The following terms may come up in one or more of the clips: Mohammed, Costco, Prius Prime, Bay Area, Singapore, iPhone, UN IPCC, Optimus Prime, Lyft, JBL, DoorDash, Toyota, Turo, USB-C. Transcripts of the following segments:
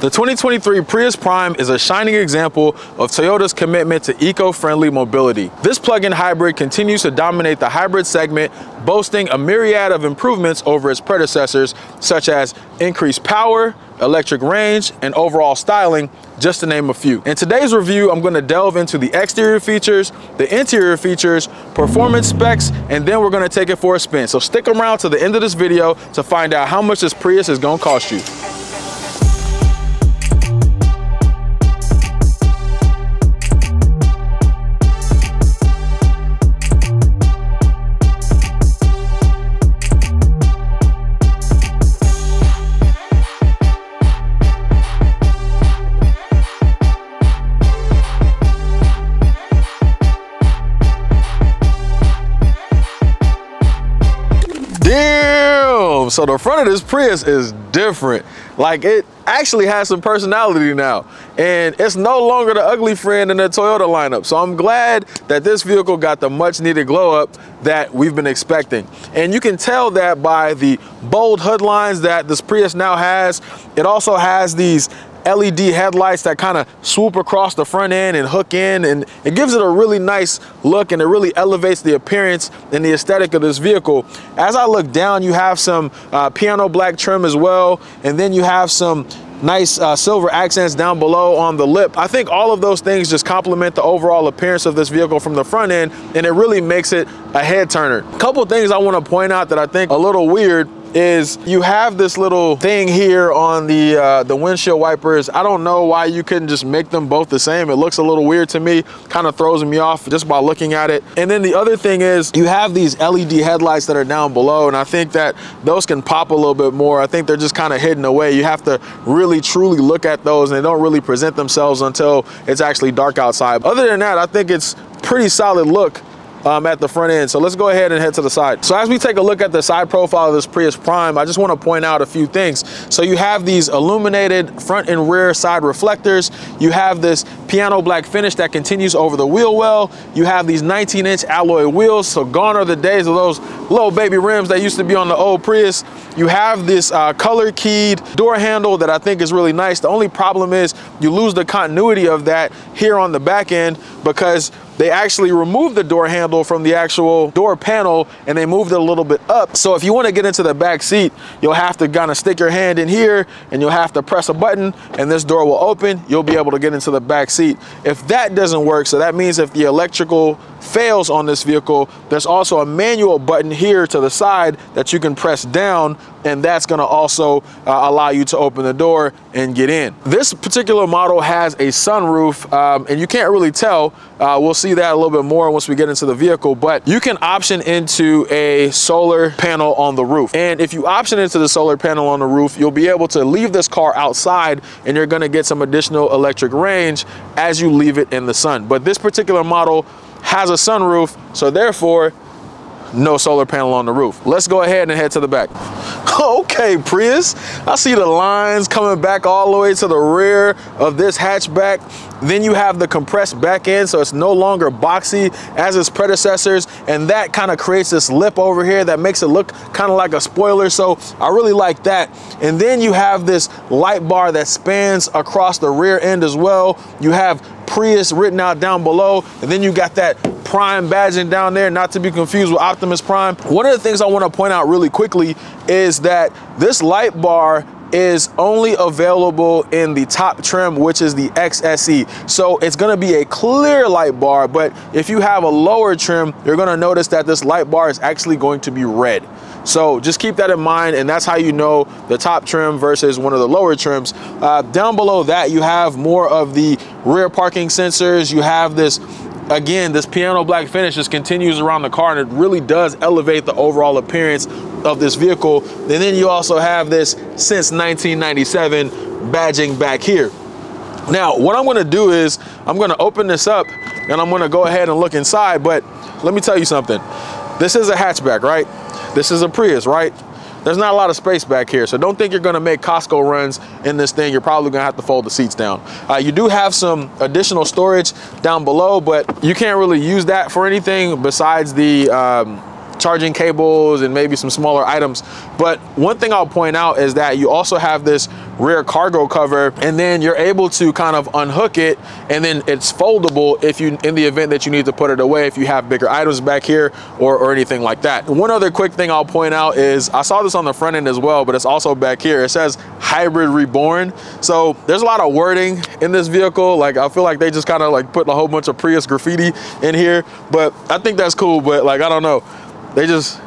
The 2023 Prius Prime is a shining example of Toyota's commitment to eco-friendly mobility. This plug-in hybrid continues to dominate the hybrid segment, boasting a myriad of improvements over its predecessors, such as increased power, electric range, and overall styling, just to name a few. In today's review, I'm going to delve into the exterior features, the interior features, performance specs, and then we're going to take it for a spin. So stick around to the end of this video to find out how much this Prius is going to cost you. So the front of this Prius is different. Like, it actually has some personality now, and it's no longer the ugly friend in the Toyota lineup. So I'm glad that this vehicle got the much needed glow up that we've been expecting. And you can tell that by the bold hood lines that this Prius now has. It also has these LED headlights that kind of swoop across the front end and hook in, and it gives it a really nice look, and it really elevates the appearance and the aesthetic of this vehicle. As I look down, you have some piano black trim as well, and then you have some nice silver accents down below on the lip. I think all of those things just complement the overall appearance of this vehicle from the front end, and it really makes it a head turner. A couple things I want to point out that I think a little weird is you have this little thing here on the windshield wipers. I don't know why you couldn't just make them both the same. It looks a little weird to me, kind of throws me off just by looking at it. And then the other thing is you have these LED headlights that are down below, and I think that those can pop a little bit more. I think they're just kind of hidden away. You have to really truly look at those, and they don't really present themselves until it's actually dark outside. Other than that, I think it's pretty solid look at the front end. So let's go ahead and head to the side. So as we take a look at the side profile of this Prius Prime, I just want to point out a few things. So you have these illuminated front and rear side reflectors. You have this piano black finish that continues over the wheel well. You have these 19-inch alloy wheels. So gone are the days of those little baby rims that used to be on the old Prius. You have this color keyed door handle that I think is really nice. The only problem is you lose the continuity of that here on the back end, because they actually removed the door handle from the actual door panel and they moved it a little bit up. So if you want to get into the back seat, you'll have to kind of stick your hand in here and you'll have to press a button and this door will open. You'll be able to get into the back seat. If that doesn't work, so that means if the electrical fails on this vehicle, there's also a manual button here to the side that you can press down, and that's going to also allow you to open the door and get in. This particular model has a sunroof, and you can't really tell. We'll see that a little bit more once we get into the vehicle, but you can option into a solar panel on the roof. And if you option into the solar panel on the roof, you'll be able to leave this car outside and you're going to get some additional electric range as you leave it in the sun. But this particular model has a sunroof, so therefore no solar panel on the roof. Let's go ahead and head to the back. Okay, Prius, I see the lines coming back all the way to the rear of this hatchback. Then you have the compressed back end, so it's no longer boxy as its predecessors, and that kind of creates this lip over here that makes it look kind of like a spoiler, so I really like that. And then you have this light bar that spans across the rear end as well. You have Prius written out down below, and then you got that Prime badging down there, not to be confused with Optimus Prime. One of the things I want to point out really quickly is that this light bar is only available in the top trim, which is the XSE. So it's going to be a clear light bar, but if you have a lower trim, you're going to notice that this light bar is actually going to be red. So just keep that in mind, and that's how you know the top trim versus one of the lower trims. Down below that, you have more of the rear parking sensors. You have this, again, this piano black finish just continues around the car, and it really does elevate the overall appearance of this vehicle. And then you also have this since 1997 badging back here. Now, what I'm going to do is I'm going to open this up and I'm going to go ahead and look inside. But let me tell you something. This is a hatchback, right? This is a Prius, right? There's not a lot of space back here, so don't think you're going to make Costco runs in this thing. You're probably going to have to fold the seats down. You do have some additional storage down below, but you can't really use that for anything besides charging cables and maybe some smaller items. But one thing I'll point out is that you also have this rear cargo cover, and then you're able to kind of unhook it, and then it's foldable if you, in the event that you need to put it away if you have bigger items back here or anything like that. One other quick thing I'll point out is, I saw this on the front end as well, but it's also back here. It says Hybrid Reborn. So there's a lot of wording in this vehicle. Like, I feel like they just kind of like put a whole bunch of Prius graffiti in here, but I think that's cool. But like, I don't know, they just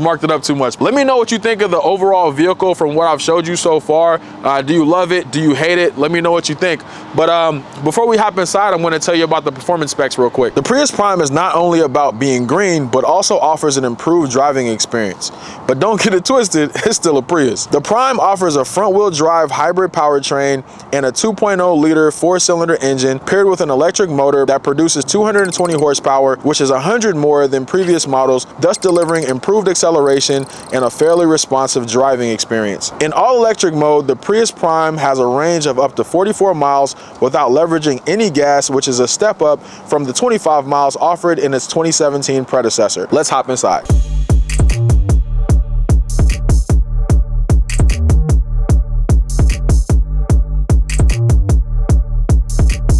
marked it up too much. Let me know what you think of the overall vehicle from what I've showed you so far. Do you love it? Do you hate it? Let me know what you think. But before we hop inside, I'm gonna tell you about the performance specs real quick. The Prius Prime is not only about being green, but also offers an improved driving experience. But don't get it twisted, it's still a Prius. The Prime offers a front-wheel drive hybrid powertrain and a 2.0-liter four-cylinder engine paired with an electric motor that produces 220 horsepower, which is 100 more than previous models, thus delivering improved acceleration and a fairly responsive driving experience. In all-electric mode, the Prius Prime has a range of up to 44 miles without leveraging any gas, which is a step up from the 25 miles offered in its 2017 predecessor. Let's hop inside.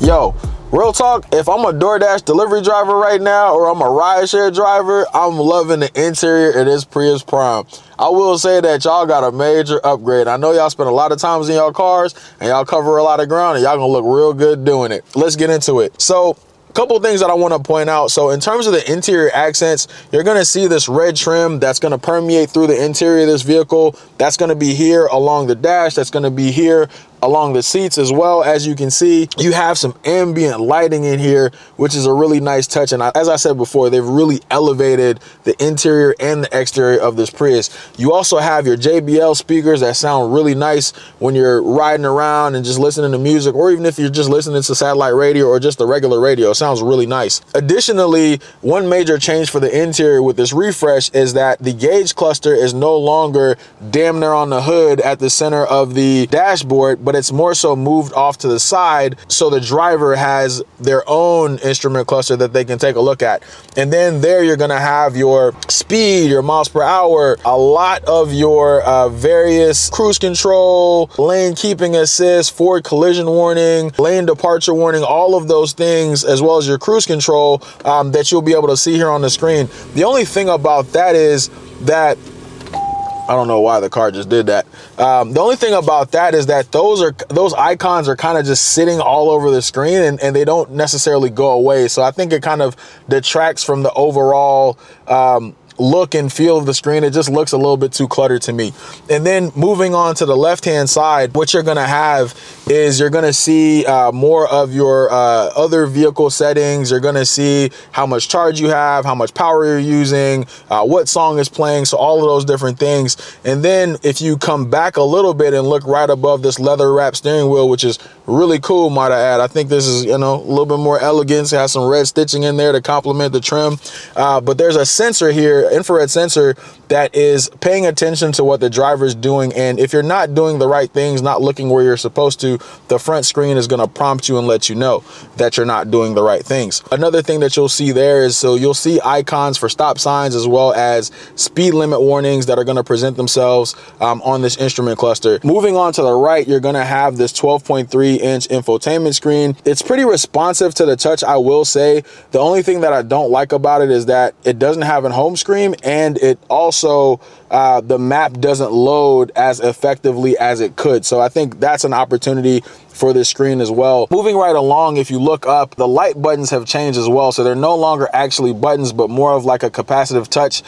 Yo, real talk, if I'm a DoorDash delivery driver right now, or I'm a rideshare driver, I'm loving the interior of this Prius Prime. I will say that y'all got a major upgrade. I know y'all spend a lot of times in y'all cars, and y'all cover a lot of ground, and y'all gonna look real good doing it. Let's get into it. So, couple things that I want to point out. So in terms of the interior accents, you're going to see this red trim that's going to permeate through the interior of this vehicle. That's going to be here along the dash. That's going to be here along the seats as well. As you can see, you have some ambient lighting in here, which is a really nice touch. And as I said before, they've really elevated the interior and the exterior of this Prius. You also have your JBL speakers that sound really nice when you're riding around and just listening to music, or even if you're just listening to satellite radio or just the regular radio. Sounds really nice. Additionally, one major change for the interior with this refresh is that the gauge cluster is no longer damn near on the hood at the center of the dashboard, but it's more so moved off to the side, so the driver has their own instrument cluster that they can take a look at. And then there you're gonna have your speed, your miles per hour, a lot of your various cruise control, lane keeping assist, forward collision warning, lane departure warning, all of those things, as well as your cruise control that you'll be able to see here on the screen. The only thing about that is that, I don't know why the car just did that. The only thing about that is that those icons are kind of just sitting all over the screen, and they don't necessarily go away. So I think it kind of detracts from the overall look and feel of the screen. It just looks a little bit too cluttered to me. And then moving on to the left-hand side, what you're gonna have is you're gonna see more of your other vehicle settings. You're gonna see how much charge you have, how much power you're using, what song is playing, so all of those different things. And then if you come back a little bit and look right above this leather-wrapped steering wheel, which is really cool, might I add. I think this is, you know, a little bit more elegance. It has some red stitching in there to complement the trim. But there's a sensor here, infrared sensor, that is paying attention to what the driver's doing, and if you're not doing the right things, not looking where you're supposed to, the front screen is going to prompt you and let you know that you're not doing the right things. Another thing that you'll see there is, so you'll see icons for stop signs as well as speed limit warnings that are going to present themselves on this instrument cluster. Moving on to the right, you're going to have this 12.3-inch infotainment screen. It's pretty responsive to the touch, I will say. The only thing that I don't like about it is that it doesn't have a home screen, and it also the map doesn't load as effectively as it could. So I think that's an opportunity for this screen as well. Moving right along, if you look up, the light buttons have changed as well. So they're no longer actually buttons, but more of like a capacitive touch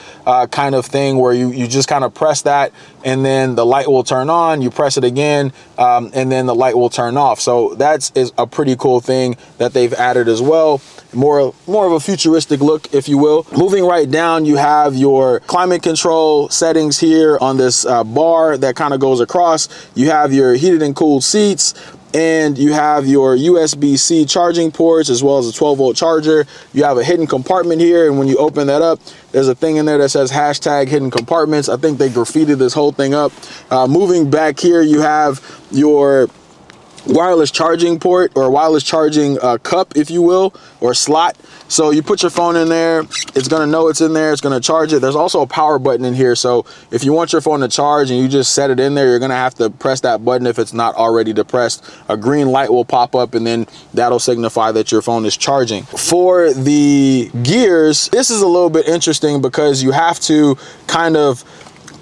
kind of thing, where you just kind of press that and then the light will turn on, you press it again, and then the light will turn off. So that is a pretty cool thing that they've added as well. More of a futuristic look, if you will. Moving right down, you have your climate control settings here on this bar that kind of goes across. You have your heated and cooled seats, and you have your USB-C charging ports as well as a 12-volt charger. You have a hidden compartment here, and when you open that up, there's a thing in there that says hashtag hidden compartments. I think they graffitied this whole thing up. Moving back here, you have your wireless charging port, or wireless charging cup, if you will, or slot. So you put your phone in there, it's gonna know it's in there, it's gonna charge it. There's also a power button in here, so if you want your phone to charge and you just set it in there, you're gonna have to press that button if it's not already depressed. A green light will pop up, and then that'll signify that your phone is charging. For the gears, this is a little bit interesting because you have to kind of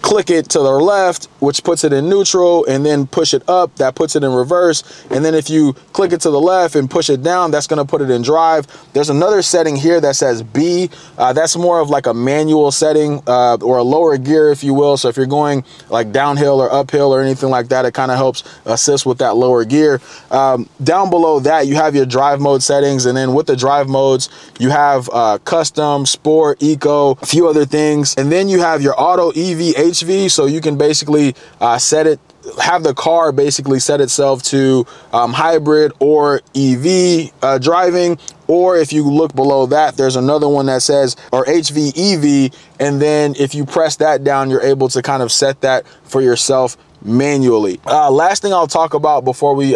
click it to the left, which puts it in neutral, and then push it up, that puts it in reverse. And then if you click it to the left and push it down, that's gonna put it in drive. There's another setting here that says B. That's more of like a manual setting, or a lower gear, if you will. So if you're going like downhill or uphill or anything like that, it kind of helps assist with that lower gear. Down below that, you have your drive mode settings. And then with the drive modes, you have custom, sport, eco, a few other things. And then you have your auto, EV, HV, so you can basically set it, have the car basically set itself to hybrid or EV driving. Or if you look below that, there's another one that says, or HV EV, and then if you press that down, you're able to kind of set that for yourself manually. Last thing I'll talk about before we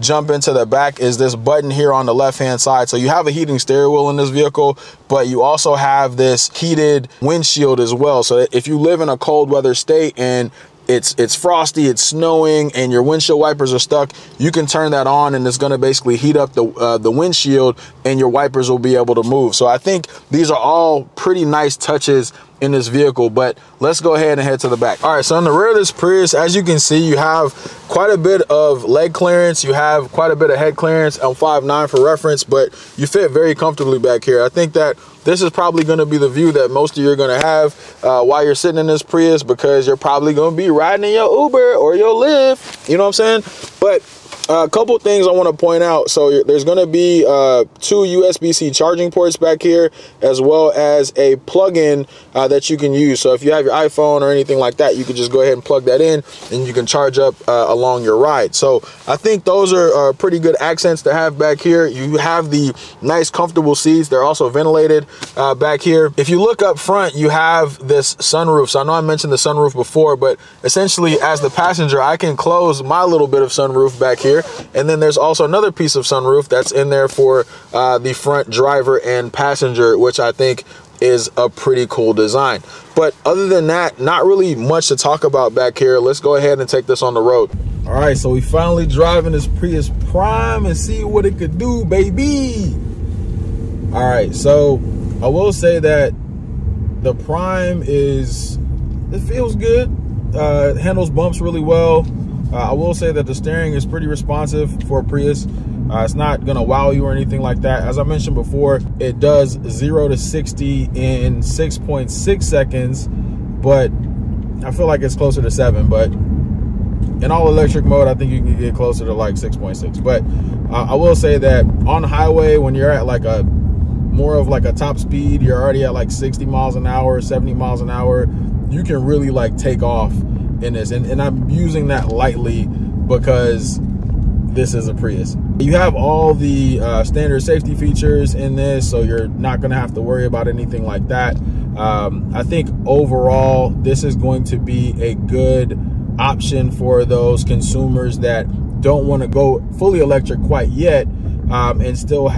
jump into the back is this button here on the left hand side. So you have a heating steering wheel in this vehicle, but you also have this heated windshield as well. So if you live in a cold weather state and it's frosty, it's snowing, and your windshield wipers are stuck, you can turn that on and it's gonna basically heat up the windshield, and your wipers will be able to move. So I think these are all pretty nice touches in this vehicle, but let's go ahead and head to the back. All right, so in the rear of this Prius, as you can see, you have quite a bit of leg clearance, you have quite a bit of head clearance, L5'9" for reference, but you fit very comfortably back here. I think that this is probably gonna be the view that most of you are gonna have while you're sitting in this Prius, because you're probably gonna be riding in your Uber or your Lyft, you know what I'm saying? But a couple things I want to point out. So there's going to be two USB-C charging ports back here, as well as a plug-in that you can use. So if you have your iPhone or anything like that, you can just go ahead and plug that in, and you can charge up along your ride. So I think those are pretty good accents to have back here. You have the nice comfortable seats. They're also ventilated back here. If you look up front, you have this sunroof. So I know I mentioned the sunroof before, but essentially as the passenger, I can close my little bit of sunroof back here. And then there's also another piece of sunroof that's in there for the front driver and passenger, which I think is a pretty cool design. But other than that, not really much to talk about back here. Let's go ahead and take this on the road. All right, so we finally driving this Prius Prime and see what it could do, baby. All right, so I will say that the Prime it feels good. It handles bumps really well. I will say that the steering is pretty responsive for a Prius. It's not gonna wow you or anything like that. As I mentioned before, it does 0 to 60 in 6.6 seconds, but I feel like it's closer to 7. But in all electric mode, I think you can get closer to like 6.6. But I will say that on the highway, when you're at like a more of like a top speed, you're already at like 60 miles an hour, 70 miles an hour, you can really like take off in this, and I'm using that lightly because this is a Prius. You have all the standard safety features in this, so you're not gonna have to worry about anything like that. I think overall this is going to be a good option for those consumers that don't want to go fully electric quite yet, and still not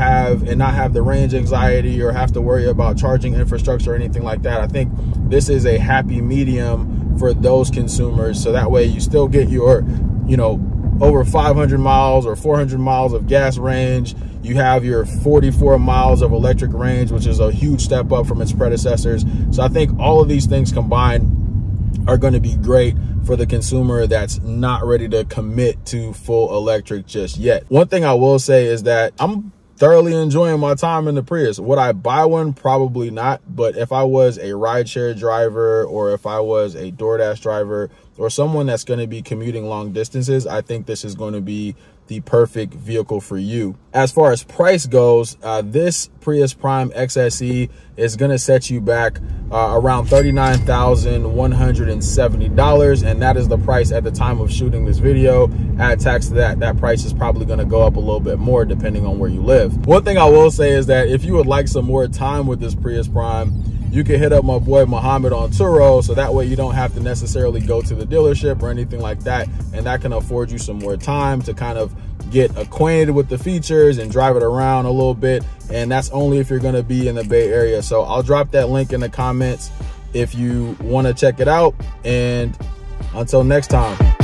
have the range anxiety or have to worry about charging infrastructure or anything like that. I think this is a happy medium for those consumers, so that way you still get your, you know, over 500 miles or 400 miles of gas range. You have your 44 miles of electric range, which is a huge step up from its predecessors. So I think all of these things combined are going to be great for the consumer that's not ready to commit to full electric just yet. One thing I will say is that I'm thoroughly enjoying my time in the Prius. Would I buy one? Probably not. But if I was a rideshare driver, or if I was a DoorDash driver, or someone that's going to be commuting long distances, I think this is going to be the perfect vehicle for you. As far as price goes, this Prius Prime XSE is going to set you back around $39,170, and that is the price at the time of shooting this video. Add tax to that, that price is probably going to go up a little bit more depending on where you live. One thing I will say is that if you would like some more time with this Prius Prime, you can hit up my boy Mohammed on Turo, so that way you don't have to necessarily go to the dealership or anything like that, and that can afford you some more time to kind of get acquainted with the features and drive it around a little bit. And that's only if you're going to be in the Bay Area. So I'll drop that link in the comments if you want to check it out. And until next time.